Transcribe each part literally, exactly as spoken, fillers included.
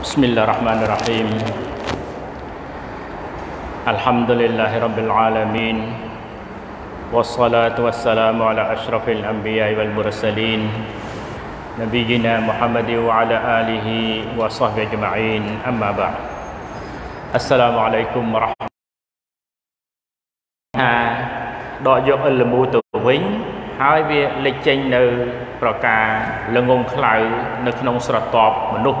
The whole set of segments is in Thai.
Bismillahirrahmanirrahim. Alhamdulillahirabbil alamin. Wassalatu wassalamu ala asyrafil anbiya'i wal mursalin nabiyyina Muhammadin wa ala alihi wa sahbihi ajma'in. Amma ba'd. Assalamualaikum warahmatullahi wabarakatuh. ដក យក អិលមូ ទៅ វិញ ហើយ វា លេច ចេញ នៅ ប្រការ ល្ងង ខ្លៅ នៅ ក្នុង ស្រទាប់ មនុស្ស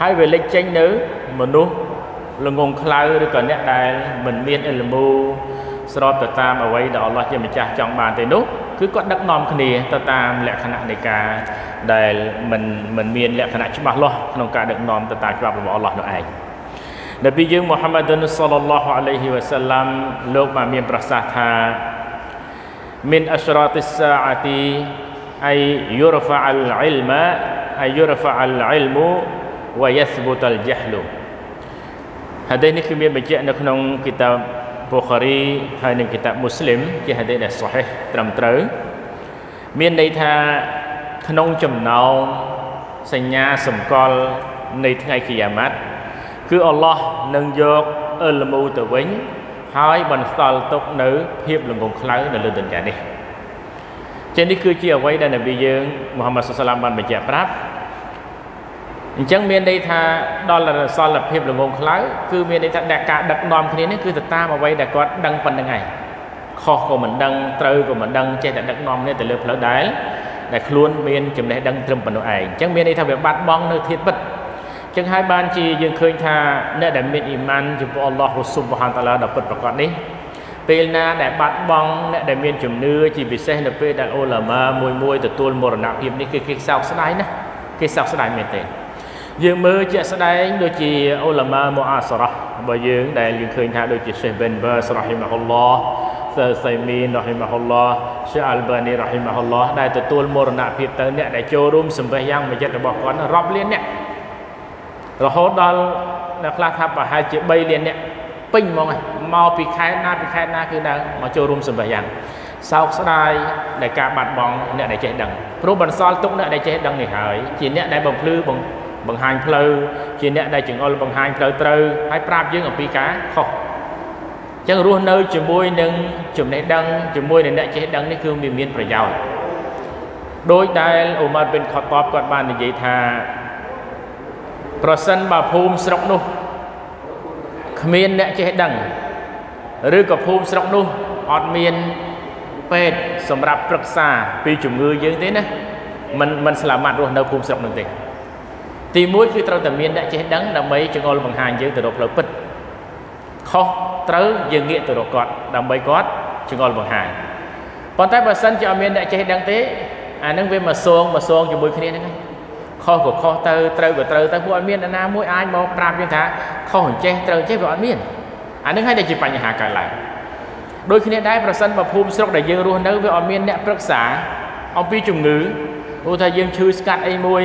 ហើយវាលេចចេញនៅមនុស្សល្ងងខ្លៅឬក៏អ្នកដែលមិនមានអិលមូស្របទៅតាមអ្វីដែលអល់ឡោះជាម្ចាស់ចង់បានទេនោះគឺគាត់ដឹកនាំគ្នាទៅតាមលក្ខណៈនៃការដែលមិនមិនមានលក្ខណៈច្បាស់លាស់ក្នុងការដឹកនាំទៅតាមច្បាប់របស់អល់ឡោះនោះឯងนบียะมุฮัมมัดศ็อลลัลลอฮุอะลัยฮิวะซัลลัมโลกมามีประสาทามินอัชรอติสซาอะติอัยยุรฟะอัลอิลมะอัยยุรฟะอัลอิลมุวะยัสบุตัลญะห์ลุหะดีษนี้คือมีบัญญัติในក្នុង kitab Bukhari ហើយនិង kitab Muslim ជាហะดีษដែល sahih ត្រឹមត្រូវមានន័យថាក្នុងចំណោមសញ្ញាសម្គាល់នៃថ្ងៃគីយ៉ាម៉ាត់คืออัลลอฮ์นั่งยกอัลมูตะวิญหายบรรสาลตกนื้อเพียบหลงกงคล้ายในเรื่องต่างๆนี้เช่นนี้คือเชื่อไว้ในนบีเยงมุฮัมมัดสุลตัลมันเป็นเจ้าพระจังเมียนได้ท่าดอลลาร์ซอลเพียบหลงกงคล้ายคือเมียนได้ท่าแดกกะดักนอมคนนี้นี่คือตามเอาไว้แต่ก็ดังปันยังไงคอของมันดังเตยของมันดังเจแต่ดักนอมเนี่ยแต่เลือบแล้วได้แต่คล้วนเมียนจำได้ดังตรึมปันเอาเองจังเมียนได้ท่าแบบบัดมองในทิศบัดจังไห้บ้านจียังเคยท่าเนื้อแดดเม็ดอิมันจุบอัลลอฮฺซุบฮานตะลาดับเปิดประกอบนี้เป็นนาแดดบัดบองเนื้อแดดเม็ดจุ่มเนื้อจีบิเซ่เนื้อเป็ดแดดโอลามามวยมวยแต่ตัวมรณะพิมนี่คือคือสาวสไนนะคือสาวสไนเมเตยังมือเจสไนโดยจีโอลามาโมอาสระบางยังแดดยังเคยท่าโดยจีเซเบนเบอร์สระฮิมะฮุลลอฮ์เซอร์ไซมีนรหิมะฮุลลอฮ์เชอัลบานีรหิมะฮุลลอฮ์ได้แต่ตัวมรณะพิมเตอร์เนี่ยได้โจรุมสมบัยยังไม่จัดบอกก่อนรอบเลี้ยนเนี่ยเราโหดดัลนักล่าทัพป่าไฮเจ็บใบเรียนเนี่ยปิ้งมองไงมองปีแค่หน้าปีแค่หน้าคือดังมาโจรุมสมบัยยังสาวสไลด์ในการบาดบองเนี่ยในใจดังรูปบรรซอลตุกเนี่ยในใจดังในหายจีเนี่ยในบังพลื้อบังบังหางพลื้อจีเนี่ยในจึงเอาบังหางพลื้อเตอให้ปราบยื่นออกปีแค่ขอจังรู้เนื้อจมูกหนึ่งจมูกในดังจมูกในใจดังนี่คือมีมีนประยาวโดยได้อุมาเป็นขอตอบก่อนบ้านในใจทาเพราะสันบาภูมิสระนุขมิ้นเนี่ยจะให้ดังหรือกับภูมิสระนุออดเมียนเป็ดสำหรับปรักษาปีจุ่มเงยเยอะทีนะมันมันสลามัดรู้ในภูมิสระนุติตีมุ้ยคือเราแต่เมียนเนี่ยจะให้ดังแต่ไม่จะงอลบังหางเยอะแต่เราเปล่าปิดข้อเต้ายังเงี้ยแต่เรากอดแต่ไม่กอดจะงอลบังหางตอนท้ายเพราะสันจะเอาเมียนเนี่ยจะให้ดังทีอ่านั่งเว้นมาโซงมาโซงอยู่บนขมิ้นนั่นไงข้อกับข้อเตอเตอกับเตอเตอพวกอันเมียนนามวยอายมองปราบยังท้าข้อหุ่นเจเตอเจพวกอันเมียนอันนึงให้ได้จีปัญหาการไหลโดยคืนนี้ได้ประสันประภูมิสระได้ยังรู้นั้นพวกอันเมียนเนี่ยปรึกษาเอาปีจุ่มงื้ออุทายังชื่อสกัดไอ้มวย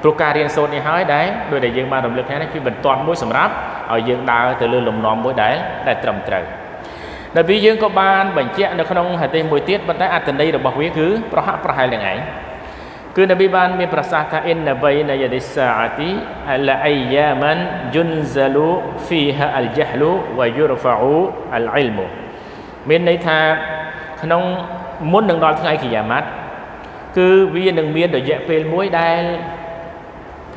โปรการเรียนโซนนี่หายได้โดยได้ยืนมาดำเนินแค่นั้นคือเป็นตอนมวยสำรับเอายืนดาวแต่เรื่องลมนอมมวยได้ได้ตรำตรึงในปียืนก็บ้านบัญชีในขนมหายใจมวยเตี้ยบรรดาอัตนได้ระบบวิ่งคือประหัตประหายยังไงคือนบีบานมีประสาทอินนบัยนายดิสาติอัลไอยามันจุนซาลูฟีฮะอัลจัฮลูวายุรฟะอูอัลอิลมูมีในทางขนมมุนหนึ่งดอนไงขี้ยามัดคือวีหนึ่งเมียนโดยแยกเป็นมวยได้เพ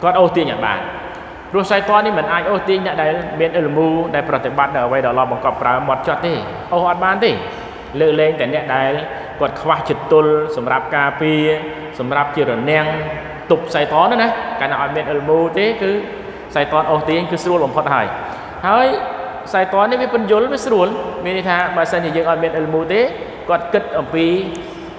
con ô tiên nhật bản rồi say to đấy mình ai ô tiên nẹ đấy miền ilmu đạiประติบัติở vậy đó là một cặp ra một chót đi ô ót ban đi lơ lên cái nẹ đấy quật khoa chật tuôn sầm rạp cà phê sầm rạp chiều nén tục say tón đó nè cái nào bên elmu thế cứ say tón ô tiếng cứ sôi lòng phật hải hỡi say tón đấy với phân dối với sôi mình thà bà san thì dừng ở bên elmu thế quật kết ở pi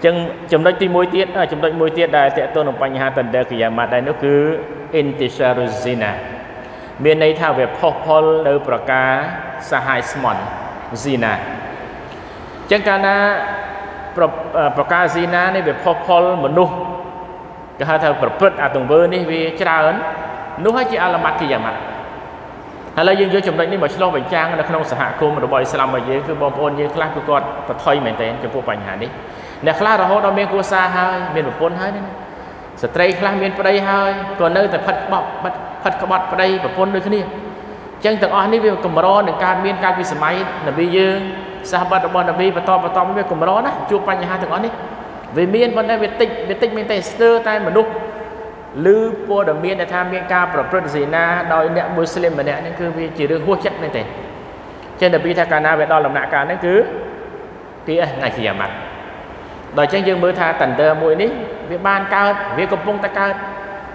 chừng chấm đôi ti môi tiết à chấm đôi môi tiết đại tệ tôn ông Panha tần đờ kỳ mặt đây nó cứ intisharuzina miên này thao về popol đời praka sahai smon zina chẳng cả na praka zina này về popol một nu cái hai thằng bật bật à tùng bơ này vì chả ấn nút hai chị làm mặt thì giảm mặt hay là dương vô chồng đấy mà lo bệnh trang là không sợ hạ cô mà đồ bòi làm mà dễ cứ bom ôn như clap của con và thôi mày tên cho phụ bành hà đi nè clap là họ đó miền cô xa hơi miền một bốn hơi đấy stray clap miền vào đây hơi còn nơi tại phật bọc phật phật các bạn vào đây và bốn nơi cái này chẳng từng on đi về cầm rô để cà miền cà bị sờ máy là bị dương sa bát đồ bò là bị và to và to mới về cầm rô đó chụp bành hà từng on đi vì miền vấn đề về tịch về tịch miền tây sơ tai mà đục lư po đầm miền để tham miền ca pro gì na đòi nẹt Muslim mà nẹt nên cứ vì chỉ được hỗ trợ nên thế trên đầm bi tha cana về đòi làm nạ cana cứ kia ngày khi giảm mặt đòi trang dương mới tha tần tơ mũi ní việc ban cao việc công bông ta cao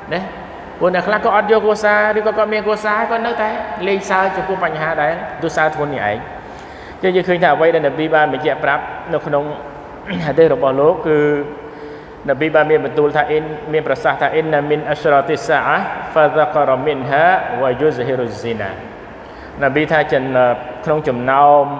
đấy buồn là khác có audio cô sa đi có có miền cô sa có nước thế lên sao cho cô bành hà đấy tôi sao thôn như ấy cho như khi thảo vay đầm bi ban mình dẹp ráp nó không đây là bọn lố cứ nạp bi ba miền Batul Tha In miền Prasah Tha In nằm miền Ashrati Sa'a Fadzakar Minha và Yuzhiru Zina nạp bi tha chân không chấm nao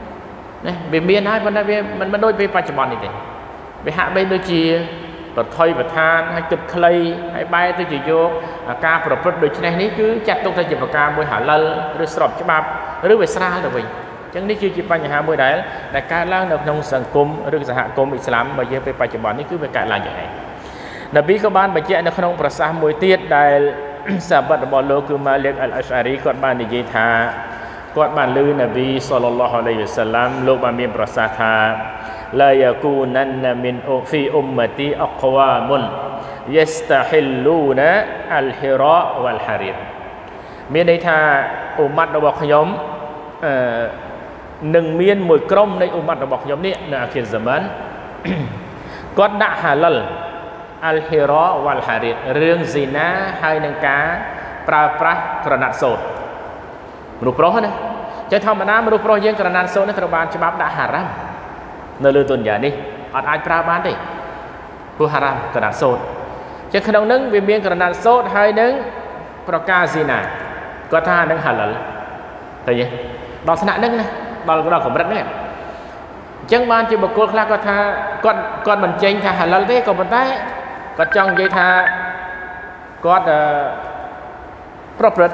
nè về miền hai bên đây về mình mình đôi về ba chấm non này về hạ bên đôi chi bật thôi bật than hay chụp clay hay bay tôi chỉ vô ca bật bật đôi chân này ní cứ chặt tung thay chụp vào ca môi hạ lơ rồi sập chấm bắp rồi về xa rồi mình chẳng đi chưa chỉ ban nhà hàng mới đấy là cả làng nông nông sản cốm được xã hội cốm Islam bây giờ về bài chấm bắn cứ về cả làng như này đặc biệt các bạn bây giờ nó khôngประสาท mùi tiết đại sa bát bò lô cứ mà liên al Ashari còn bạn gì thà còn bạn lư Nabi Sallallahu Alaihi Wasallam lúc mà miềnประสาท thà la yakunanna min fi ummati aqwamun yastahilluna al hira wal harir miền này thà umat đâu bọc nhóm nâng miên mùi crom đây ôm mặt nó bọc nhóm này là khiến giảm ấn con đã hà lân al-hira wal-harid riêng gì na hai nâng cá pra-pra kranat sốt mùi pro hết chứ thông mà ná mùi pro riêng kranat sốt nó thường bàn cho bác đã hà răm nơi lưu tuần giả đi ọt ai pra bán đi cô hà răm kranat sốt chứ khả năng nâng vì miên kranat sốt hai nâng pra-ca gì nà có tha nâng hà lân thấy nhé đó là nâng này đó là khổng rất nè chẳng ban chỉ một cô khác có tha con con mình chênh tha hà lân thế còn mình tay còn trong dây tha con property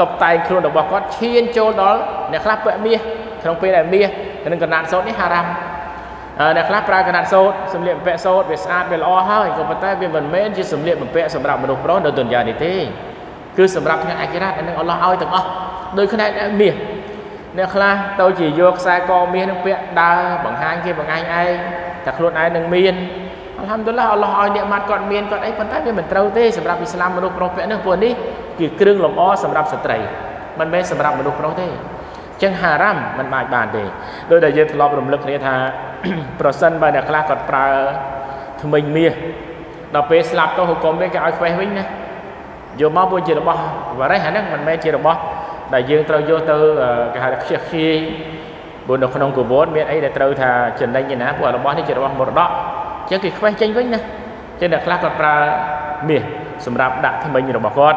ตบไตครูดับบอกก็เชียนโจดอลเนี่ยคลาบแบบมีขนมเปี๊ยะแบบมีแต่หนึ่งกนัดโซดนี่ฮารามเนี่ยคลาบปลากนัดโซดสมเด็จเปี๊ยะโซดเวสอาเวลออฮะอีกคนปัตตานีเป็นเมนที่สมเด็จเปี๊ยะสำหรับมนุษย์ร้อนโดยตุนยาดิที่คือสำหรับงานอาคิเราะห์อันนั้นอัลลอฮ์เอาไว้ถึงอ๋อโดยขนาดมีเนี่ยคลาตัวจีโยกไซโกมีนึงเปี๊ยะดาบังฮานที่บังไงไอแต่ครูไอหนึ่งมีนอัลฮัมดุลิลลาห์อัลลอฮ์เอาเนี่ยมัดก่อนเมียนก่อนไอ้ปัญหาเนี่ยเหมือนเตาเต้สำหรับอิสลามมนุษย์เราเป็นเรื่องพวกนี้คือเครื่องหลอมอ้อสำหรับสตรีมันไม่สำหรับมนุษย์เราเต้จังฮารัมมันบาดบาดเต้โดยแต่ยึดรอบรวมเลือกเนื้อท่าโปรดสันบาดคลากัดปลาทมิงเมียเราไปสลับตัวหุกกลมไปกับไอ้ไฟวิ่งนะโยมเอาบุญจีรบอว่าไรฮะนั่งมันไม่จีรบอแต่ยึดเราโยเตอร์กับหาเชียชีบุญดอกขนมกุบดเมียไอ้แต่เตาท่าจนได้ยินนะพวกเราบอที่จีรบอหมดดอกจังกีควายจังวิ่งนะจังเด็กคลาสก็ปลาเมียสำหรับดักที่มันอยู่ระบบก้อน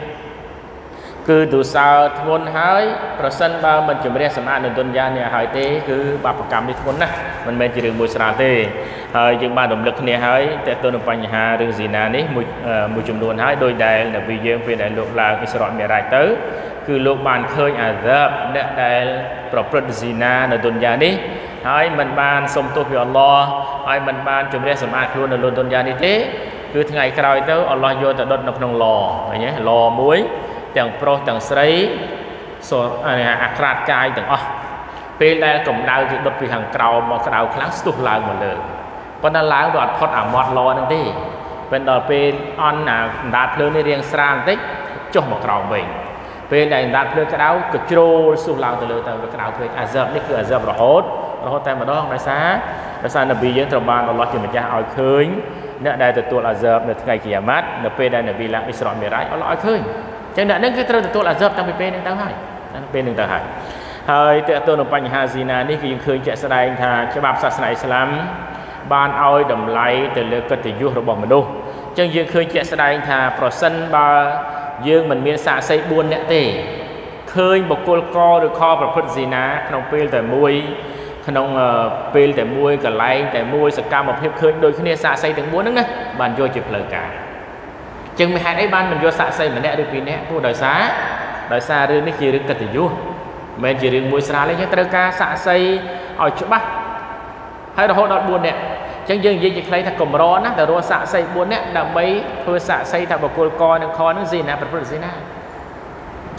คือดูสาวทวนหายประสันบามันจุ่มเรียสมานุตุนยาเนี่ยหายเตคือบาปกรรมที่ทวนนะมันเป็นจิตรมวยสลาเตហើយយើងបានរំលឹកគ្នាហើយតើតើនៅបញ្ហារឿងស៊ីណានេះមួយមួយចំនួនហើយដោយដែលនៅពីយើងពេលដែលលោកឡើងអ៊ីស្រាអែលមេរ៉ាចទៅគឺលោកបានឃើញអាសាបអ្នកដែលប្រព្រឹត្តស៊ីណានៅទុនយ៉ានេះហើយមិនបានសុំទោសពីអល់ឡោះហើយមិនបានជំរះសម្អាតខ្លួននៅលើទុនយ៉ានេះទេគឺថ្ងៃក្រោយទៅអល់ឡោះយកទៅដុតនៅក្នុងឡឃើញទេឡមួយទាំងប្រុសទាំងស្រីអាក្រាតកាយទាំងអស់ពេលដែលកម្ដៅគឺដុតពីខាងក្រោមមកក្ដៅខ្លាំងស្ទុះឡើងមកលើปนล้างดอดพอดอ่ำมอดรอนั่นดิเป็นดอดเป็นอ่อนหนาดาดเพลินในเรียงสร้างติ๊กจมกรอบเบ่งเป็นในดาดเพลินกระดาวกระโจนสู่ลาวตะเลือตะกระดาวเพลินอาเจ็บนี่คืออาเจ็บระหดระหดแต่มาดองได้ซะได้ซะนบีเยอะตระบานเราจึงมันจะเอาเคยเนี่ยได้ตัวอาเจ็บในไงกิยามัดเนี่ยเป็นได้ในบีลังอิสราเอลเราเอาเคยจังเนี่ยนั่นคือตัวอาเจ็บตั้งเป็นหนึ่งตั้งหายนั่นเป็นหนึ่งตั้งหายเฮ้ยแต่ตัวนุปัญหาจีนานี่คือยังเคยจะแสดงทางฉบับศาสนาอิสลามบานเอาดำไล่แต่เลือกกติยุระบบมนุษย์จึงยังเคยเจสดายท่าปรสันบายังมันมีสาใสบุญเนี่ยเตเคยบกลกอหรือคอประพฤติศีนะขนมเปลแต่มวยขนมเปลแต่มวยกับไล่แต่มวยสกามแบบเพียบเคยโดยขึ้นเนี่ยสาใสถึงบุญนั่นนะบานโยจิบเลยกาจึงไม่หายได้บานมันโยสาใสเหมือนเนี่ยโดยปีนี้ผู้ดอยสาดอยสาเรื่องนี้คือเรื่องกติยุแม้จะเรื่องมวยสาเลยเนี่ยตระกาสาใสเอาจุบะให้เราหดดบุญเนี่ยจังยังยังจะใครถ้ากลมร้อนนะแต่รัวสะใส่บุญเนี่ยดำไปเพื่อสะใส่ถ้าบอกกลกรนังคอนั่งสีนะเป็นพระสีนะ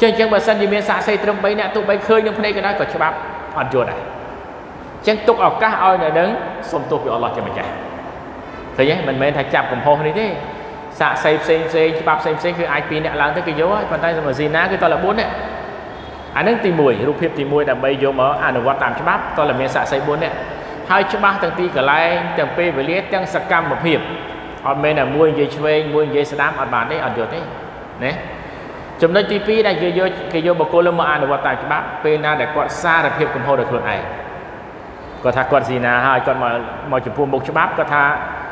จังจังแบบสันยิเมสะใส่ตรงไปเนี่ยตุกไปเคยยังพนัยกันได้ก็ฉบับอ่อนโยนได้จังตุกออกก้าเอาหน่อยนึงสมตุกอยู่อัลลอฮ์จะมาใจเคยยังมันไม่ถ้าจับกลมโพนี่ที่สะใส่เซนเซนฉบับเซนเซนคือไอปีเนี่ยล้างตะกี้เยอะปันไตสมัยสีนะคือตอนละบุญเนี่ยอันนั้นตีมวยรูปเพียบตีมวยดำไปโยมอ๋ออ่านวัดตามฉบับตอนละเมสะใส่บุญเนี่ยให้ฉบับตั้งตีกับไล่ตั้งเปย์ไปเลี้ยตั้งสกรรมแบบเพียบอดเมนอ่ะมวยเยชเวงมวยเยสนามอดบานได้อดหยดได้เนี่ยจำได้ตีปีได้เยอะๆเกี่ยวกับโกลมาอ่านในวัตตาฉบับเปย์น่าแต่กอดซาแต่เพียบคนโหดคนไอ้ก็ถ้ากอดซีนาให้กอดมามาจุดพูนบุกฉบับก็ถ้า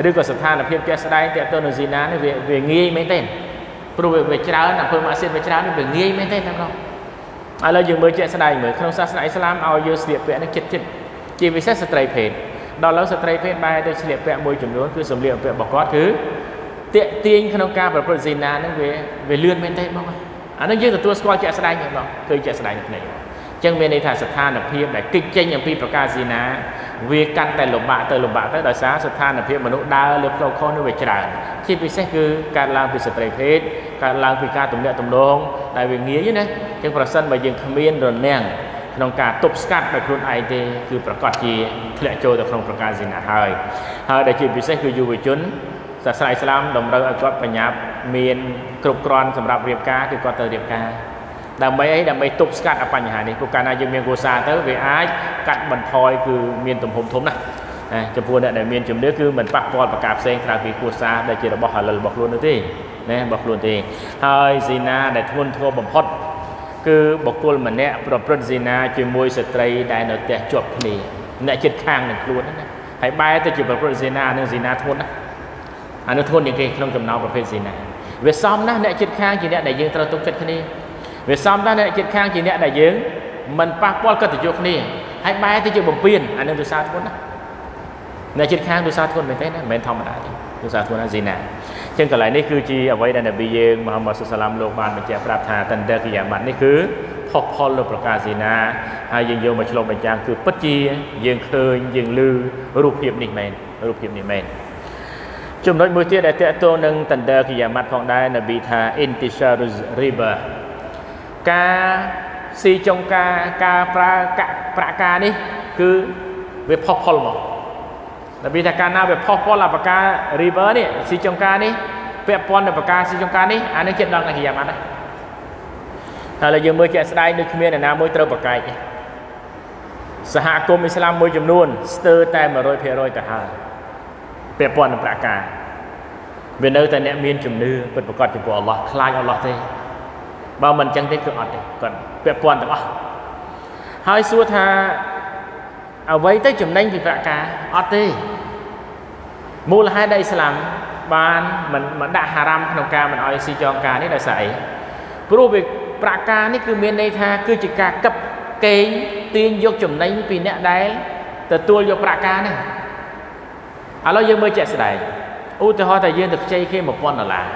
หรือก็สถานพิมพ์แกสไลแต่ตัวหนึ่งสีน้ำนี่เวียงงี้ไม่เต้นปลุกเวชร้านเพิ่มมาเส้นเวชร้านนี่เวียงงี้ไม่เต้นทั้งนั้นอะไรยังมือแกสไลเหมือนขนมศาสนาอิสลามเอาเยอะเสียเปลี่ยนนักจิตจิตจีวิเซสสเตรย์เพนดอลแล้วสเตรย์เพนไปโดยเฉลี่ยแปะมวยจุ่มล้วนคือสมเรียบแปะบอกก๊อตคือเตะตีนขนมกาแบบโปรตีนนานั่งเวเวเลื่อนเมนเต้บ้างไหมอันนั้นยืดตัวสกอตแจกสไลด์อย่างเราเคยแจกสไลด์อย่างไหนจังเวในฐานสถานนับเพียบไหนกิ๊กเจนอย่างปีประกาศสีนาเวกันแต่หลบบะเตอหลบบะเตอดอยซาสถานนับเพียบมนุษย์ดาวเลือบโลกข้อนึกเวจราจีวิเซสคือการล้างปีสเตรย์เพนการล้างปีกาตุ่มเนื้อตุ่มลงได้เวงี้ยังไงจังประสันไปยังขมิ้นโดนแนงขนมกาตบสกัดแบบครูนไอเดคือประกอบจีเทเลโจแต่ขนมประกาศสินหายหายได้จีบพิเศษคือยูวิจุน ศาสนาอิสลามดมเราก็ปัญญาเมียนกรุกรอนสำหรับเรียบการคือกอเตอร์เรียบการดังไปดังไปตุกสกัดอปัญญาเนี่ยพวกการอายุเมียนโกซาเตอร์เวอายกัดบันทอยคือเมียนตุ่มผมทมนะจะพูดเนี่ยเมียนจุ่มเนื้อคือเหมือนปักบอลประกาศเซงคราฟีโกซาได้เจอเราบอกหาเราบอกล้วนด้วยเนี่ยบอกล้วนเองเฮ้ยซีนาได้ทุ่นทั่วบ่มพดคือบุคคลเหมือนเนี่ยประพฤติซีนาจมวยสตรีได้เนื้อแต่จบนี่เนี่ยจิตข้างหนึ่งล้วนนะไอ้ใบแต่จิตประพฤติซีนาเนี่ยซีนาทุ่นนะอันนั้นทุนอย่างไรลงจำนำประเภทสินะเวซ้อมนะเนี่ยจิตข้างจีเนี่ยได้ยืนตระตุกจิตคนนี้เวซ้อมนะเนี่ยจิตข้างจีเนี่ยได้ยืนมันปากปอลก็ติดจุกนี่ให้ไปติดจุกบ่มเปลี่ยนอันนั้นดูซาทุนนะเนี่ยจิตข้างดูซาทุนเป็นไงนะเป็นธรรมดาดูซาทุนนะสินะเช่นกันเลยนี่คือจีเอาไว้ในนบีเยงมหามัสสลามโลกบาลมันจะปราบทาตันเดอร์กิยามันนี่คือพกพลโลประกาศสินะให้ยืนโยมมาชลบัญญัติคือปัจจียืนเคยยืนลือรูปเพียบนิ่งแมนรูปเพียบนิ่งแมนจุดน้อยมือเตี้ยได้เตะโตนึงตันเดอร์กิยามัดของได้นบีธาอินติชารุริบะกาซีจงกากาปรากะปราการนี่คือเว็บพอกพอลมอนบีธาการนาเว็บพอกพอลปาการิบะนี่ซีจงกานี่เปียปอนในปากาซีจงกานี่อันนี้เจ็ดดังในกิยามัดนะถ้าเรายืมมือเจ็ดสไลด์นึกเมียนน้ำมือเตอร์ปากไก่สหกรมอิสลามมือจำนวนสเตอร์แต่มาโรยเพโรยแต่หาเปียปอนในปากกาเวียนเออแต่เนี่ยมีนจุ่มเนื้อเป็นประกอบจุ่มปออัลลอฮ์คลายอัลลอฮ์ที่บ่มันจังได้เกิดอัดเลยก่อนเปียปอนแต่ว่าหายสัวท่าเอาไว้แต่จุ่มนั่งจุ่มปากกาอัดที่มูลให้ได้อิสลามบ้านมันมันด่าฮารามขนมกามันเอาซีจองกานี่ได้ใส่พรูปปากกานี่คือเมียนในท่าคือจิกากับเกย์ตีนยกจุ่มนั่งปีเนี่ยได้แต่ตัวยกปากกาเนี่ยเอาเรายังไม่เจ็ดสิได้อุตหะแต่ยืนถึงใจแค่หมกปอนดอลลาร์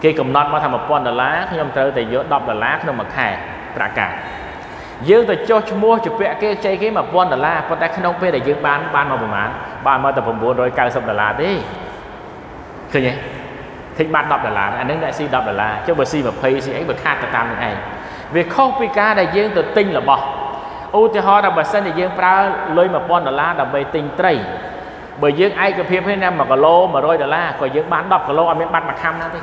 แค่กำนัดมาทำหมกปอนดอลลาร์ขยำเตอแต่เยอะดับดอลลาร์ขนมไข่ประกาศยืนแต่โจชมัวจุเปะแค่ใจแค่หมกปอนดอลลาร์พอแต่ขนมเปะแต่ยืนบ้านบ้านมาประมาณบ้านมาแต่ผมบัวโดยการสับดอลลาร์ดิคือไงทิ้งบ้านดับดอลลาร์อันนั้นได้ซีดับดอลลาร์เจ้าเบอร์ซีแบบเพย์ซีไอ้เบอร์คาตตามยังไงเวข้องปีกาแต่ยืนแต่ติงหรือบ่อุตหะแต่เบอร์เซนแต่ยืนปลาเลยหมกปอนดอลลาร์แต่เบอร์ติงไตรเบอร์เยอะไอ้กระเพียบให้น้ำมากระโลมาโรยดอลลาร์ก็เยอะบ้านดอกกระโลอเมริกันมาค้ำนะที่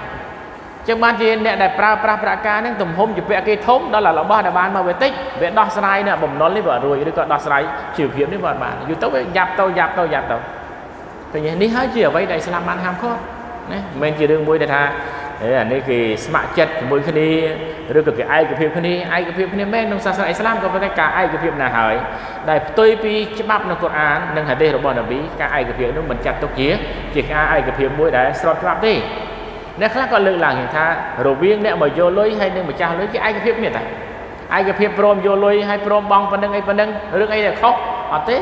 จากบ้านจีเนี่ยได้ปราปราปราการนั่งตุ่มห่มอยู่เปะกีทมนั่นแหละเราบ้านในบ้านมาเวติเวดอสไนเนี่ยบ่มนอนเลยบ่รวยด้วยก็ดอสไนจิ๋วเพียบนี่บ่บ้านอยู่เต้าเวยับเต้ายับเต้ายับเต้าแต่อย่างนี้ให้จีเอาไว้ได้สลามบ้านห้ามข้อเนี่ยเมนจีเรื่องมวยแต่ท่าเนี่ยอันนี้คือสมัครจัดมวยคนนี้เรื่องเกี่ยวกับไอ้กับเพียบคนนี้ไอ้กับเพียบคนนี้แม่นงศาสนาอิสลามก็เป็นการไอ้กับเพียบนาหายได้ตัวปีฉบับนกุรอานหนึ่งหะดีษของบารมีการไอ้กับเพียบนั้นมันจัดตกเยี่ยจิกอาไอ้กับเพียบมวยได้สอดรับดิเนี่ยครั้งก่อนเรื่องหลังเห็นท่าโรเบียงเนี่ยมาโยลอยให้หนึ่งมาจ้าลอยกี่ไอ้กับเพียบเนี่ยแต่ไอ้กับเพียบโปรมโยลอยให้โปรมบองปนึงไอ้ปนึงเรื่องไอ้เนี่ยเขาอ๋อเต้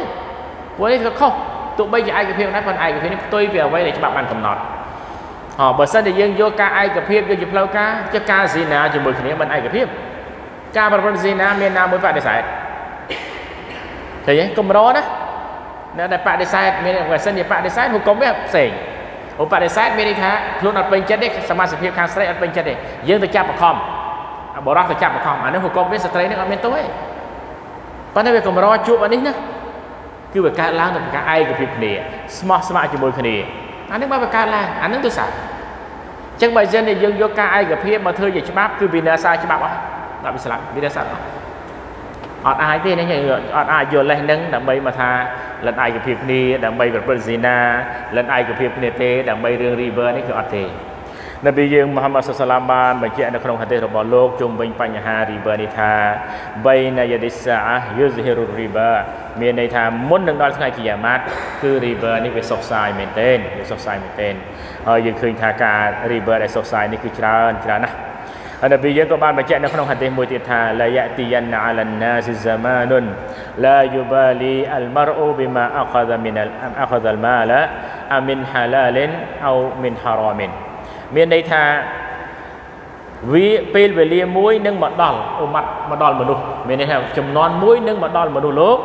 พวกนี้เขาเขาตัวใบจะไอ้กับเพียบนั้นพันไอ้กับเพียบนี่ตัวเปลี่ยนไว้ในฉบับมันกำหนดอ๋อบริษัทได้ยังโยกาไอกระเพียบโยกจุดเล่ากาจะกาสีนาจมูกเนี้ยมันไอกระเพียบกาประพันธ์สีนาเมียนาเมื่อป่าได้ใส่เห็นไหมกลมร้อนนะเนี่ยได้ป่าได้ใส่เมียบริษัทเนี่ยป่าได้ใส่หุบกลมแบบเสกหุบป่าได้ใส่เมียนี่ค่ะทุนอัดเป็นเจ็ดเด็กสมาชิกเพียบคางสไลด์อัดเป็นเจ็ดเด็กยังตัวจับประคอมบอรักตัวจับประคอมอันนั้นหุบกลมเป็นสไลด์เนี่ยอันเป็นตัวเองตอนนี้เป็นกลมร้อนจุบอันนี้นะคือแบบการล้างแบบการไอกระเพียบเนี่ยสมาสมาจมูกเนี้ยอันนั้นมาประการอะไรอันนั้นตัวสารจังใบเจนเนี่ยยังโยกไอ้กับเพียบมาเธออย่างฉบับคือบินาซาฉบับวะแบบอิสลามบินาซาอ่อนอายที่นี่อย่างอ่อนอายโยนแรงนั้นดังใบมาทาลันไอ้กับเพียบนี่ดังใบแบบเปอร์ซีนาลันไอ้กับเพียบเนเตดังใบเรื่องรีเวอร์นี่คืออัตเตนบีเยงมหามัสสลามบานบัญชีอันดับของฮัตเตอร์บอลโลกจงเป็นปัญหารีเบอร์นิทาใบนายดิษะยุสเฮรุรีเบอร์เมียนในทางมุ่งหนึ่งดอลลาร์กิยามัดคือรีเบอร์นี่เป็นซอกไซเมนเทนเป็นซอกไซเมนเทนเออยังคืนทาการรีเบอร์ในซอกไซนี่คือจราจรนะอันดับเยงก็บานบัญชีอันดับของฮัตเตอร์มวยติทาลายติยันอาลันนาซิซามานุนลายุบาลีอัลมารูบิมาอัคดะมินัลอัคดะลมาละอามินฮาลาลินเอามินฮารอมิน Miền đây thà vì pin về lia muối nâng mặt đòn ôm mặt mặt đòn mà đục miền đây thà chấm non muối nâng mặt đòn mà đục lốp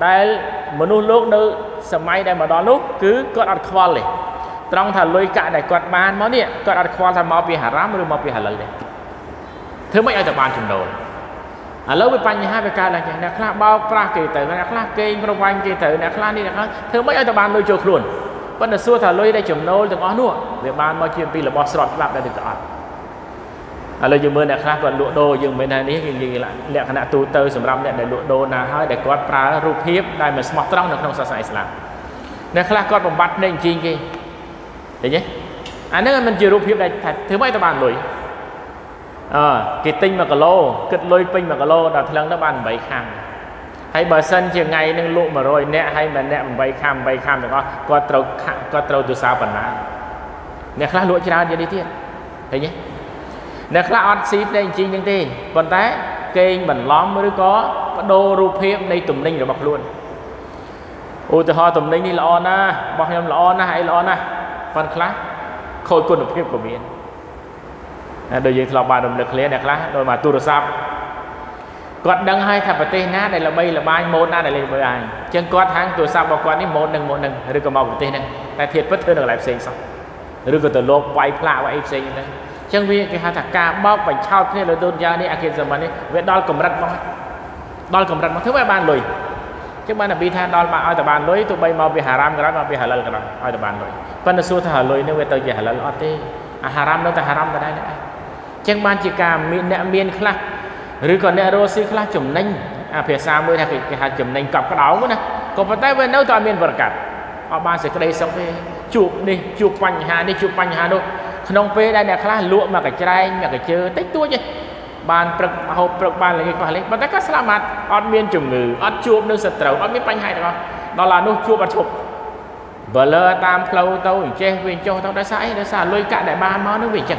đây mà đục lốp nữa sờ máy đây mà đòn lốp cứ cọt ăn khoan liền trong thà lôi cạn này cọt bàn món nè cọt ăn khoan thà mò pì hà rám rồi mò pì hà lợn này thứ mấy ai tập bàn chừng đầu à lâu với pan như hai với ca là nhà khla bao pra kì tử nhà khla kì pro vang kì tử nhà khla đi nhà khla thứ mấy ai tập bàn lôi trượt luôn vẫn là xua thà lôi đây chấm nô từ ngón nua về bàn mò chiêm pì là bò sọt lạp đây từ cọtเราอยู่เมื่อไหร่ครับวันลวดโดอยู่เมื่อไหร่นี้ยังยังละขณะตูเตอร์สำหรับเนี่ยได้ลวดโดนะฮะได้กอดปลารูปเพียบได้เหมือนสมอตต้องในขนมศาสนาอิสลามนะครับกอดบำบัดในจริงกี่เดี๋ยวนี้อันนั้นมันจะรูปเพียบได้ถือไม่ตะบานเลยอ่ากิติงมากะโลกิดลอยปิงมากะโลดาวทะลังตะบานใบคำให้เบอร์เซนเชียงไงนั่งลุกมาโรยเนี่ยให้มันเนี่ยใบคำใบคำแต่ก็กอดเตาก็เตาตัวซาปนะเนี่ยครับลวดจีราเดี๋ยวนี้เตี้ยเดี๋ยวนี้nè các anh xí đây chỉ những thế vận tải kênh bản lóm mới có đồ rùa phim đây tụm ninh rồi bọc luôn ôi từ họ tụm ninh đi là on à bọc nhom là on à hay là on à phần khác khôi quân được phim của miền đời gì lọc bàn đồng lực lên nè các đôi mà tu được sập quạt đằng hai thập tê ná đây là bay là bay môn na đây lên với ai chân quạt hàng tu sập bọc quạt đi môn đằng môn đằng rồi còn màu tê này tại thiệt bất thường là lại xinh xong rồi còn từ lô quay pha quay xinh này chẳng vì cái hạt cà bao bánh cháo thế là đôn gia này ăn kiệt giờ mà này về đòn cầm rắn mong đòn cầm rắn mong thứ mấy bàn lười chứ mà là bị than đòn mà ai tập bàn lười tụi bay mau bị hà ram cái đó mà bị hà lân cái đó ai tập bàn lười phần là số thà lười nên về tàu về hà lân ở đây hà ram đâu ta hà ram ta đây này chẳng bàn chỉ cà miên nè miên khla rồi còn nè rô si khla chấm nanh à phía xa mới là cái cái hạt chấm nanh cặp cái áo nữa nè còn phần tay về đâu ta miên vật cản ở bàn sẽ cái đây xong về chụp đi chụp quanh hà đi chụp quanh hà đâu nông phê đây nè khá lụa mà cái trái mà cái chơi tích tua chứ bàn prực hộp prực bàn là cái quả lấy mà tất cả sàm mặt ăn miên chủng ngữ ăn chuột nước sệt trầu ăn miếng bánh hay được không đó là nuôi chuột ăn chuột bờ lơ tam lâu tàu che viên châu tàu đã sải đã xả lôi cạn đại ba máu nước biển chừng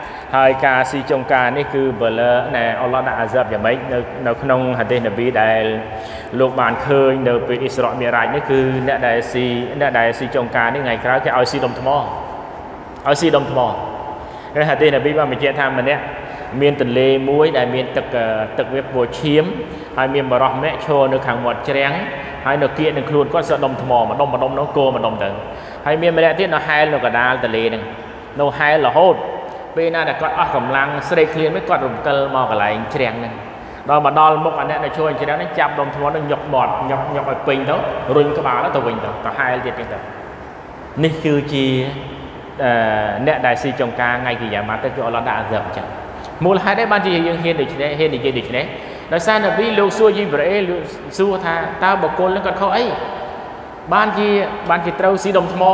หายกาซีจงกานี่คือเบลล์ในอัลลอฮ์ได้อาซับอย่างไรในขนมฮัตเตนบีได้ลูกบานเคยเดินไปอิสราเอลมีอะไรนี่คือเนี่ยได้ซีเนี่ยได้ซีจงกานี่ไงครับแค่เอาซีดมทมอเอาซีดมทมอแล้วฮัตเตนบีว่ามันจะทำมันเนี่ยเมียนตุเลมุ้ยได้เมียนตึกตึกเว็บโบชิมไอเมียนบารอแม่โชว์นึกขังหมดแจ้งไอหนกเกียร์หนึ่งครูนก็สะดมทมอมาดมมาดมน้องโกมาดมเติงไอเมียนไม่ได้ที่น้องไฮเรากระดาลตุเลนึงน้องไฮเราโหดปีน่าแต่ก็ออกกำลังเสด็จเคลียร์ไม่กอดรุ่มเกลมอกระไรแจ้งนึงเรามาดอลมุกอันนี้ในช่วงแจ้งนั้นจับดมทมอนึงหยกบอดหยกหยกไปปิงเต้ารุนกระบาแล้วตัวปิงเต้าต่อไฮเด็ดปิงเต้านี่คือจีเนี่ยได้ซีจงกาไงกี่อย่างมาแต่ก็เราได้เสริมจังมูลค่าได้บางทียังเห็นดิฉันเห็นดิฉันดิฉันแต่ซาหนับวิลูกซัวยิบเร่ลูกซัวท่าตาบกคนแล้วก็เขาไอ้บางทีบางทีเต้าสีดมทมอ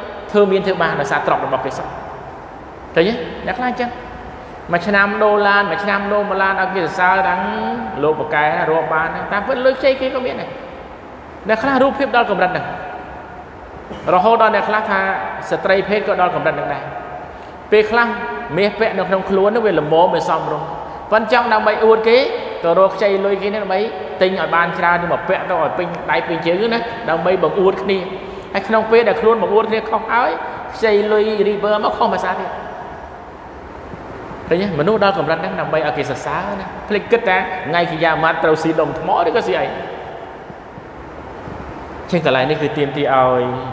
เธอเมียนเธอมาเราสาตรอกเราบอกไปซ้อมเดี๋ยวนี้นักล่าจ้างมาชนะโดลานมาชนะโดมาลานเอาเกษตรศาสตร์ดังโลกกายรูปบ้านตามเพื่อนเลยใจกี่ก็เมียนไหนนักล่ารูปเพียบดอลกำลังหนึ่งเราโหดอนนักล่าท่าสตรีเพศก็ดอลกำลังหนึ่งได้เปคลังเมียเปะน้องน้องคล้วนนั่นเวลาโม่ไปซ้อมรงวันจังนั่งไปอวดกี้ตัวโรคใจลอยกี้นั่นไปติงอ่อยบานชราดูแบบเปะตัวอ่อยปิงตายปิงเชื้อนะนั่งไปแบบอวดนี่ไอ้น้องเปะเด็กคล้วนแบบอวดนี่เขาเอ้ยใจลอยรีเบอร์มาเข้ามาซาดิแต่เนี่ยมนุษย์ดาวกำลังนั่งนั่งไปอากิสสานะพลิกกึศนะไงขี้ยามาตัวสีดมหม้อนี่ก็สีไอเช่นกันไรนี่คือเตรียมที่เอา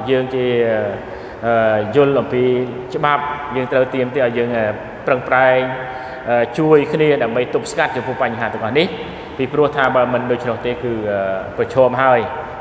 เยืองที่ยนต์หลงปีฉบับยังเติมเตรียมที่เอายังปรังปรายช่วยขึ้นเนี่ยไม่ตุบสกัดจากผู้ปัญหาตรงนี้ปีโปรธาบามันโดยเฉพาะคือประชมให้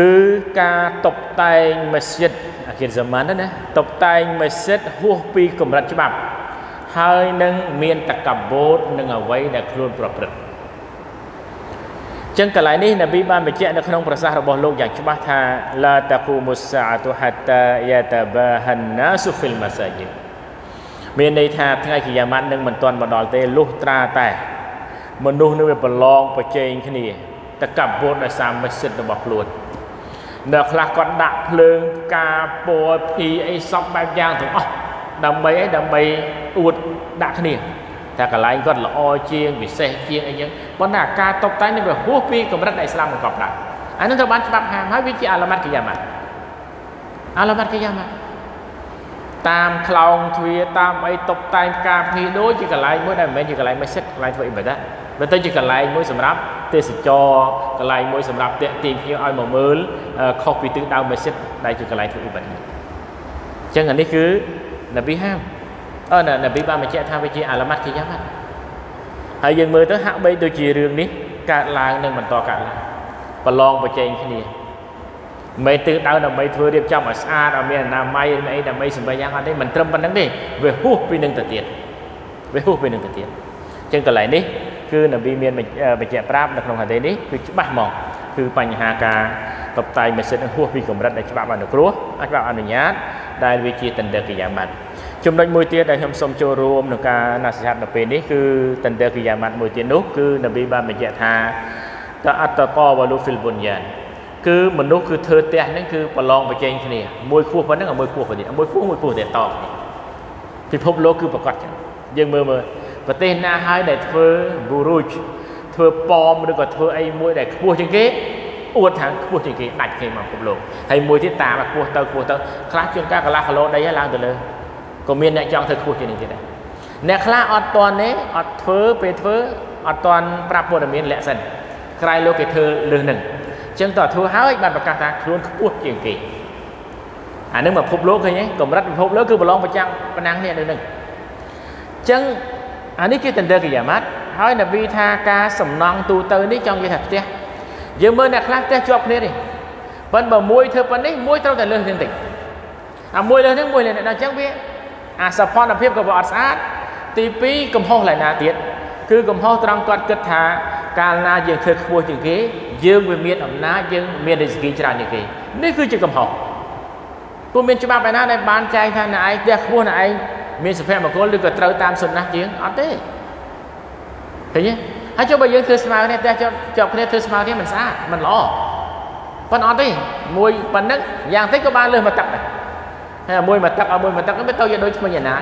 คือการตกแต่งมัสยิดอาคิรสมัยนั้นนะตกแต่งมัสยิดหัวปีกำลังฉบับให้หนึ่งเมียนตะกับโบสหนึ่งเอาไว้ในครูนประพฤติจังกะไหลนี้นบีบ้านไปเจาะในขนมประสาทรบโลกอย่างฉบับท่าลาตะคูมุสซาตุฮัตตายาตะบะฮันนาสุฟิลมัสยิดเมื่อในทางที่ไอ้กิยามันหนึ่งมันตอนมาดอลเตลุตราแต่มันดูนึกเป็นลองประเจงแค่นี้ตะกับโบสในสามมัสยิดระบบครูนเด็กหลักก็ดักเพลิงกาโปพีไอซอกแบบยางถึงอ๋อดำไปไอดำไปอวดดักนี่แต่กะไรก็ละอเชียงวิเศษเชียงไอยังบรรดาการตกแต่งในแบบหัวปีกับรัฐอิสลามประกอบดักอันนั้นชาวบ้านชาวบ้านหามให้วิจิอารามัดกิยามันอารามัดกิยามันตามคลองทวีตามไอตกแต่งกาพีโดยจิกะไรมวยได้ไหมจิกะไรไม่เซ็ตไรทวีแบบนั้นแล้วแต่จิกะไรมวยสำรับเตะสิจอกระไรมวยสำหรับเตะตีมพี่อ้อยหมอมือคอปีตึกดาวเมสิตได้จุดกระไรถูกอุบัติจังอันนี้คือนบีห้ามเออน่ะนบีบ้านมาเจ้าท่าไปจีอาละมัดที่ยามัดหายยังมือตั้งหักไปโดยจีเรื่องนี้การลางหนึ่งมันต่อการลางประลองประเจงแค่นี้ไม่ตึกดาวน่ะไม่เธอเรียบจำมาสะอาดเอาเมียน่ะไม่ไม่น่ะไม่สบายยังอันนี้มันตรมปันนั่งดิเวหูปีหนึ่งตะเตียนเวหูปีหนึ่งตะเตียนจังกระไรนี้คือนบีเมียนไปแจกปราบในขนมหาเดนี้คือบ้าหมอกคือปัญหาการตบไตเมสเซนหัวพิกรมรัฐในฉบับอนุกรัวอันฉบับอนุญาตได้วิจิตันเดอร์กิยามันจุดหนึ่งมวยเตี้ยได้ทำสมโจรวมในการนักศึกษาในปีนี้คือตันเดอร์กิยามันมวยเตี้ยนุกคือนบีบ้านไปแจกทาตะอัตตะกอวาลูฟิลบุญญาคือมนุษย์คือเธอเตี้ยนั่นคือประลองประเจงคนนี้มวยคู่คนนั้นกับมวยคู่คนนี้มวยคู่มวยคู่แต่ตอกพิภพโลกคือประกอบกันยังเมื่อเมื่อประเทศน่าให้ได้เธอบูรุษเธอปอมหรือก็เธอไอ้มวยได้ขบวนจริงกี้อวดทางขบวนจริงกี้ดัดเข่งมาขบลงไอ้มวยที่ตามาขบวนเตอร์ขบวนเตอร์คลาสจนก้ากะลาคาร์โลได้ยะลางตัวเลยก็มีในจองเธอขบวนจริงกี้ได้ในคลาสอดตอนนี้อดเธอไปเธออดตอนปราบปวดมีนแหละสันใครโลกเธอเรื่องหนึ่งจึงต่อเธอหาไอ้บัตรประกาศทางขบวนขบวนจริงกี้อันนึงแบบขบโลกเลยเนี่ยกรมรัฐขบโลกคือประลองประจังประนังเนี่ยเรื่องหนึ่งจึงอันนี้คือตันเดอร์กิยามัดเฮ้ยนะบีทาการสำนองตูเตอร์นี่จองยี่ถัดเตี้ยยืมเมื่อนักลักเตี้ยจบเนี่ยดิปันบ่มวยเธอปันนี่มวยเท่าแต่เรื่องเทนติอ่ะมวยเลยทั้งมวยเลยนะจังเบี้ยอ่ะสะพอนอภิบกับบ่อสะอาดตีปีกำห้องไหลนาเตี้ยคือกำห้องตรังกอดกึศทาการนาเยืมเธอขบวนอย่างกี้ยืมเวียนเมียนอำนาจยืมเมียนดิสกีจราอย่างกี้นี่คือจุดกำห้องตัวเมียนจะมาไปหน้าในบ้านใจทางไหนเตี้ยขบวนไหนมีสเปรย์มาโกลดึกกระเตาตามสุนัขยิงอัดเต้เห็นไหมให้เจ้าไปยืนเธอสมาเนี่ยแต่เจ้าเจ้าคนนี้เธอสมาเนี่ยมันซ่ามันล้อปันอัดเต้มวยปันนักอย่างเต้ก็บ้านเลยมาตักให้มวยมาตักเอามวยมาตักก็ไม่เต้าอย่าโดยมันอย่าหนา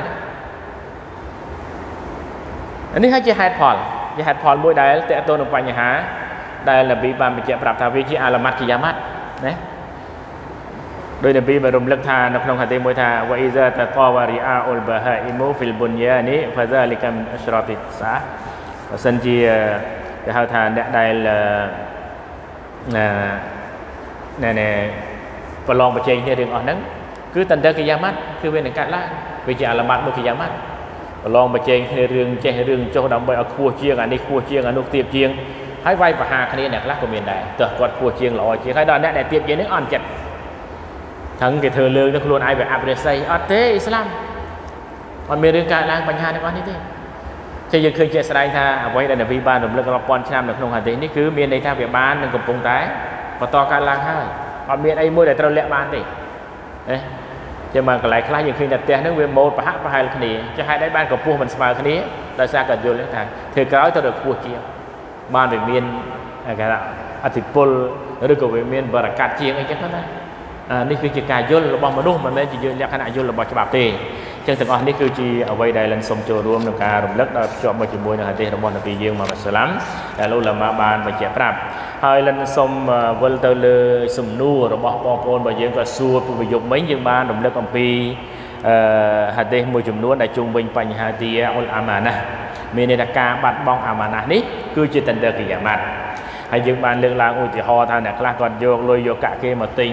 อันนี้ให้เจ้าไฮพอลเจ้าไฮพอลมวยได้แต่ตัวหนุ่มปัญญาหาได้ระเบียบบันไปเจ้าปรับทาวิจิอาลามัดกิยามัดนะโดยนบีบรมลักษานับนองหัตถ์มวยทาวอิซาตะกาวาริอาอุลบะฮาอิมูฟิลบุญญานี้ฟาซาลิกัมอัชรอติสะสันจีจะหาทานได้ละเนี่ยเนี่ยประลองประเจงเรื่องอ่อนนั้นคือตันเดกิยามัดคือเป็นการละวิจารณ์ละมัดมุกิยามัดประลองประเจงในเรื่องเจงเรื่องโจดำใบเอาคู่เชียงอันนี้คู่เชียงอันนุกเตียบเชียงให้ไวประหาคดีเนี่ยละก็มีได้แต่กอดคู่เชียงหล่อเชียงให้ดอนเนี่ยได้เตียบเชียงนึกอ่อนจัดทั้งเกิดเธอเลิกนักล้วนไอแบบอับเรศไซอัตเตอิสลามมันมีเรื่องการล้างปัญหาในวันนี้ที่จะยังเคยเจสไรท่าเอาไว้ในนบีบานผมเลิกรับปอนชามในขนมหันเตนี่คือเมียในท่าเบียบานหนึ่งกับปงตายพอต่อการล้างให้พอเมียไอมวยแต่เราเละบานติจะมากระไรคล้ายยังเคยแต่เตี้ยนึกเวียนโมดประหัตประหายคนนี้จะให้ได้บ้านกับพวกมันสบายคนนี้ได้สร้างกันโยนเรื่องทางเธอกล่าวต่อเด็กพวกเชียร์บ้านเป็นเมียนอะไรกันอธิปลหรือกับเมียนบรรกัดเชียร์อะไรกันนั่นนี่คือจิตการยุ่นระบบมนุษย์มันไม่ใช่ยุ่นในขณะยุ่นระบบฉบับตี ចឹងទាំងអស់នេះគឺជាអ្វីដែលលិនសូមចូលរួមក្នុងការរំលឹកដល់ភ្ជាប់មកជាមួយនឹងហាឌីសរបស់នប៊ីយើងមុហាម៉ាត់ សាឡាំដែលលោកឡាម៉ាបានបញ្ជាក់ប្រាប់ហើយលិនសូមវិលទៅលើសំណួររបស់បងប្អូនរបស់យើងក៏សួរពីប្រយោគមិញយើងបានរំលឹកអំពីអឺហាឌីសមួយចំនួនដែលជុំវិញបញ្ហាទីអុលអាម៉ាណាមានន័យថាការបាត់បង់អាម៉ាណានេះគឺជាតន្ទើកិយាម៉ាត់ហើយយើងបានលើកឡើងឧទាហរណ៍ថាអ្នកខ្លះគាត់យកលុយយកកាក់គេមកទិញ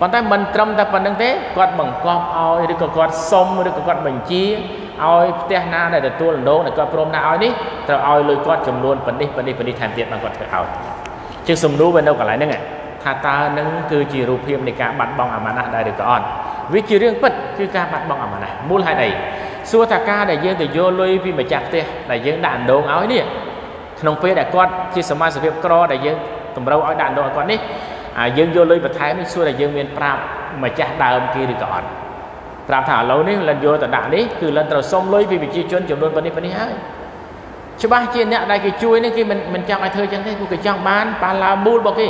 ប៉ុន្តែមិនត្រឹមតែប៉ុណ្្នឹងទេគាត់បង្កប់ឲ្យឬក៏គាត់សុំឬក៏គាត់បញ្ជាឲ្យផ្ទះណាដែលទទួលអណ្ដូងដែលគាត់ព្រមដាក់ឲ្យនេះត្រូវឲ្យលុយគាត់ចំនួនប៉ុណ្្នេះប៉ុណ្្នេះប៉ុណ្្នេះថែមទៀតបានគាត់ធ្វើឲ្យជាសំណួរវានៅកន្លែងហ្នឹងថាតើនឹងគឺជារូបភាពនៃការបាត់បង់អាម៉ាណាស់ដែរឬក៏អត់វាជារឿងពិតគឺការបាត់បង់អាម៉ាណាស់មូលហេតុអីសួរថាការដែលយើងទៅយកលុយពីម្ចាស់ផ្ទះដែលយើងដាក់អណ្ដូងឲ្យនេះក្នុងពេលដែលគាត់ជាសមាជិកភាពក្រដែលយើងតម្រូវឲ្យដាក់អណ្ដូងឲ្យគាត់នេះយើងយកលុយបន្ថែមនេះសួរថាយើងមានប្រាប់ម្ចាស់ដើមគេឬក៏អត់ប្រាប់ថាឥឡូវនេះលិនយកទៅដាក់នេះគឺលិនត្រូវសុំលុយពីប្រជាជនចំនួនប៉ុណ្នេះប៉ុណ្នេះហើយច្បាស់ជាអ្នកដែលគេជួយនេះគេមិនមិនចង់ឲ្យធ្វើចឹងទេគឺគេចង់បានបាឡាមូលរបស់គេ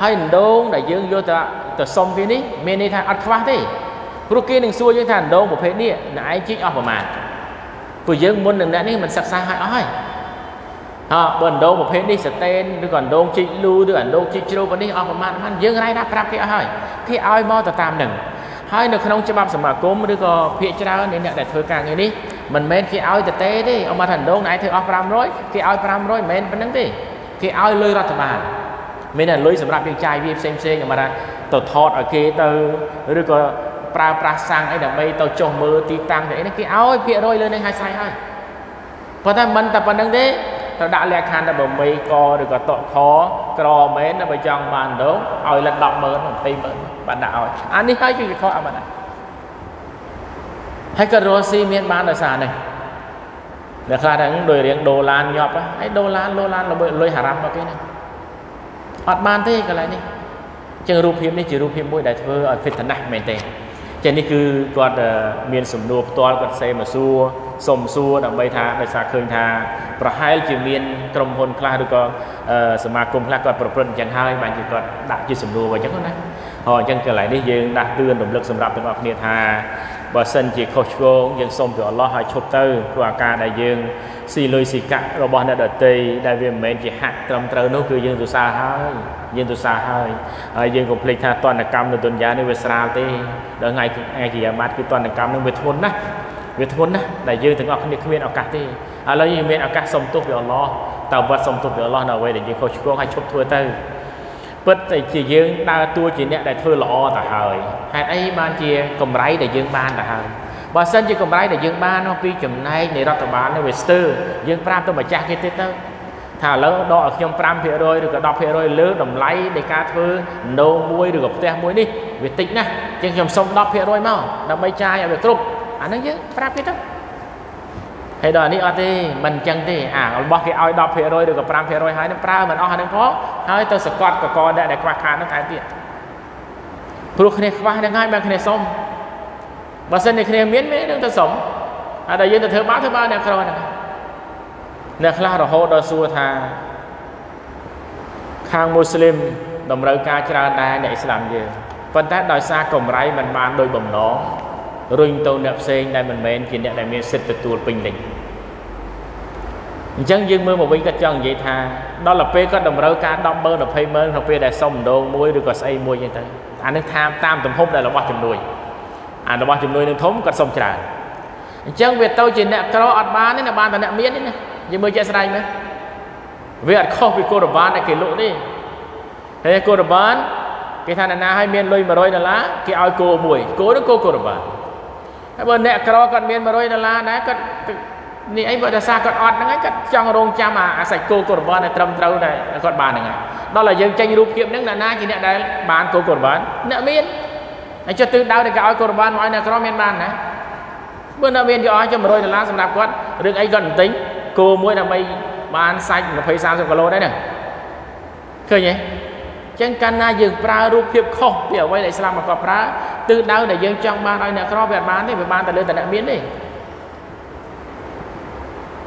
ហើយអណ្ដូងដែលយើងយកទៅទៅសុំគេនេះមានន័យថាអត់ខ្វះទេព្រោះគេនឹងសួរយើងថាអណ្ដូងប្រភេទនេះអ្នកឯងជីកអស់ប្រមាណព្រោះយើងមុននឹងអ្នកនេះមិនសិក្សាឲ្យអស់ហើយអើបើអណ្ដូងប្រភេទនេះស្តេនឬក៏អណ្ដូងជីកលូឬអណ្ដូងជីកជ្រៅប៉ុណ្នេះអស់ប្រមាណហ្នឹងយើងរាយដាក់ប្រាប់គេអស់ហើយគេឲ្យមកទៅតាមនឹងហើយនៅក្នុងច្បាប់សមាគមឬក៏ភាគច្រើននៃអ្នកដែលធ្វើការងារនេះមិនមែនគេឲ្យតេទេទេអមថាអណ្ដូងណៃធ្វើអស់500គេឲ្យ500មិនមែនប៉ុណ្្នឹងទេគេឲ្យលុយរដ្ឋបាលមានតែលុយសម្រាប់យើងចាយវាផ្សេងផ្សេងអមថាទៅថតឲ្យគេទៅឬក៏ប្រើប្រាស់សាំងអីដើម្បីទៅចុះមើលទីតាំងអីហ្នឹងគេឲ្យភាគរយលើនឹងឲ្យស្អីហើយប៉ុន្តែមិនតែប៉ុណ្្នឹងទេទៅដាក់លក្ខខណ្ឌដល់8កឬក៏តកខក្រមែនបើចង់បានដងឲ្យលិត 100000 200000 បានដាក់ឲ្យអានេះហើយគឺជាខុសអមណាហើយក៏រស់ស៊ីមានបានដោយសារនេះតែខ្លះហ្នឹងដោយរៀងដុល្លារញាប់ហើយដុល្លារដុល្លារលុយហារ៉ាំមកគេហ្នឹងអត់បានទេកន្លែងនេះជាងរូបភាពនេះជារូបភាពមួយដែលធ្វើឲ្យ fitness មែនទេចឹងនេះគឺគាត់មានសំណួរផ្ទាល់គាត់សេមកសួរសុំសួរដើម្បីថាដោយសារឃើញថាប្រហែលជាមានក្រុមហ៊ុនខ្លះឬក៏សមាគមខ្លះគាត់ប្រព្រឹត្តអញ្ចឹងហើយបានជាគាត់ដាក់ជាសំណួរអញ្ចឹងណាហើយអញ្ចឹងកន្លែងនេះយើងដាស់តឿនរំលឹកសម្រាប់ទាំងអស់គ្នាថាបើសិនជាខុសឆ្គងយើងសុំពីអល់ឡោះឲ្យឈប់ទៅព្រោះអាការដែលយើងស៊ីលុយស៊ីកាក់របស់អ្នកដតីដែលវាមិនមែនជាហាក់ត្រឹមត្រូវនោះគឺយើងទុសាហើយយើងទុសាហើយហើយយើងកុំភ្លេចថាទណ្ឌកម្មនៅទុនយ៉ានេះវាស្រាលទេដល់ថ្ងៃថ្ងៃជាអាម៉ាត់គឺទណ្ឌកម្មនឹងវាធ្ងន់ណាស់វាធ្ងន់ណាស់ដែលយើងទាំងអស់គ្នាគ្មានឱកាសទេឥឡូវយើងមានឱកាសសុំទោសពីអល់ឡោះតើវត្តសុំទោសពីអល់ឡោះនៅអ្វីដែលយើងខុសឆ្គងឲ្យឈប់ធ្វើទៅពិតតែជាយើងដើរតួជាអ្នកដែលធ្វើល្អទៅហើយហេតុអីបានជាកម្រៃដែលយើងបានទៅហើយបើសិនជាកម្រៃដែលយើងបានមកពីចំណែកនៃរដ្ឋបាលនៅវាស្ទើយើងប្រាប់ទៅម្ចាស់គេទៀតទៅថាឥឡូវដកឲ្យខ្ញុំ 5% ឬក៏ 10% លើតម្លៃនៃការធ្វើណូមួយឬក៏ផ្ទះមួយនេះវាតិចណាស់អញ្ចឹងខ្ញុំសុំ 10% មកដើម្បីចាយឲ្យវាគ្រប់អាហ្នឹងយើងប្រាប់គេទៅហើយដល់នេះអត់ទេមិនអញ្ចឹងទេអារបស់គេឲ្យ 10% ឬក៏ 5% ហើយនឹងប្រើមិនអស់ហ្នឹងផងហើយទៅសកត់កកអ្នកដែលខ្វះខាតហ្នឹងតែទៀតព្រោះគ្នាខ្វះហ្នឹងហើយបើគ្នាសុំបើសិនតែគ្នាមានមាននឹងទៅសុំហើយដល់យើងទៅធ្វើបានធ្វើបានអ្នកក្រហ្នឹងអ្នកខ្លះរហូតដល់សួរថាខាងមូស្លីមតម្រូវការច្រើនដែរអ្នកអ៊ីស្លាមយើងប៉ុន្តែដោយសារកម្រៃมันបានដោយបំណងរុញទៅអ្នកផ្សេងដែលមិនមែនជាអ្នកដែលមានសិទ្ធិទទួលពេញលេញអញ្ចឹងយើងមើលមកវិញគាត់ចង់និយាយថាដល់ទៅពេលគាត់តម្រូវការ 100,000 20,000 ក្នុងពេលដែលសុំម្ដងមួយឬក៏ស្អីមួយអញ្ចឹងទៅអានឹងតាមតាមទំហំដែលរបស់ជំនួយអារបស់ជំនួយនឹងធំគាត់សុំច្រើន Chẳng việc tôi chỉ nè có ọt bán nè bán tàn nè miết nè. Nhưng mới chạy sẵn anh nè. Vì ọt khóc vì cô đập bán này kỷ lụ đi. Thế cô đập bán. Cái thằng này nà hai miên lôi mà rôi nà lá. Cái oi cô mùi. Cô đó cô cô đập bán. Thế bởi nè có con miên mà rôi nà lá. Đấy con. Nhi ấy vợ đã xa con ọt nè ngay. Con trong rôn cha mà. À sạch cô cô đập bán này trầm trâu này. Con bán này ngay. Đó là dân tranh rụp kiệm nâng nà nà chỉ nè đấy. Bán cô cô đập bán. Nè miên. Anh cho tư đau thì cái oi cô đập bán mọi nè có miên bán nè. Bữa nào miên cho mà rồi là làm đạp quất đừng ấy gần tính cô muối là mày bán xanh nó phải sao cho lô đấy nè cười nhỉ chẳng can na dừng pra rụp hiệp không biểu quay lại làm mà có pra từ đâu để dừng trong ba này nè có việc bán thì phải bán từ lên từ nè miến đi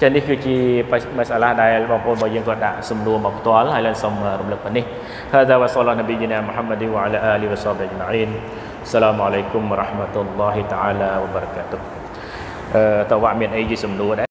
cho nên cứ chỉ mà xả la đại bảo con bảo riêng con đã sum đua bảo toán hai lần sum động lực vấn đề thưa giáo và sallallahu alaihi wa sallam Muhammad wa ala alihi wa sahbihi ajma'in assalamualaikum warahmatullahi taala wabarakatuh tàu vạn miền ấy chỉ sum đua đấy.